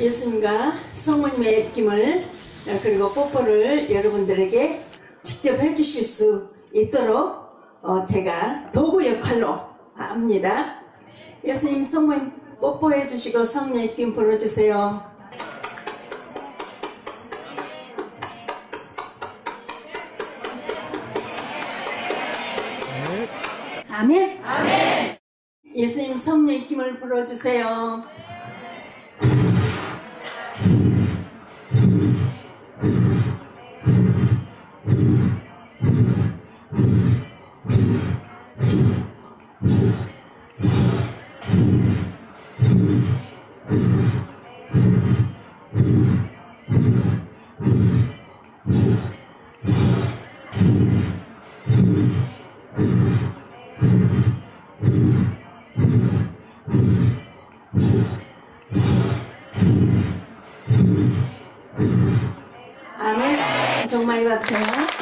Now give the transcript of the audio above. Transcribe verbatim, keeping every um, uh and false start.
예수님과 성모님의 앱김을 그리고 뽀뽀를 여러분들에게 직접 해주실 수 있도록 제가 도구 역할로 합니다. 예수님, 성모님 뽀뽀해 주시고 성령 앱김 불어주세요. 아멘. 아멘. 예수님 성령 앱김을 불어주세요. 정말 맞아요.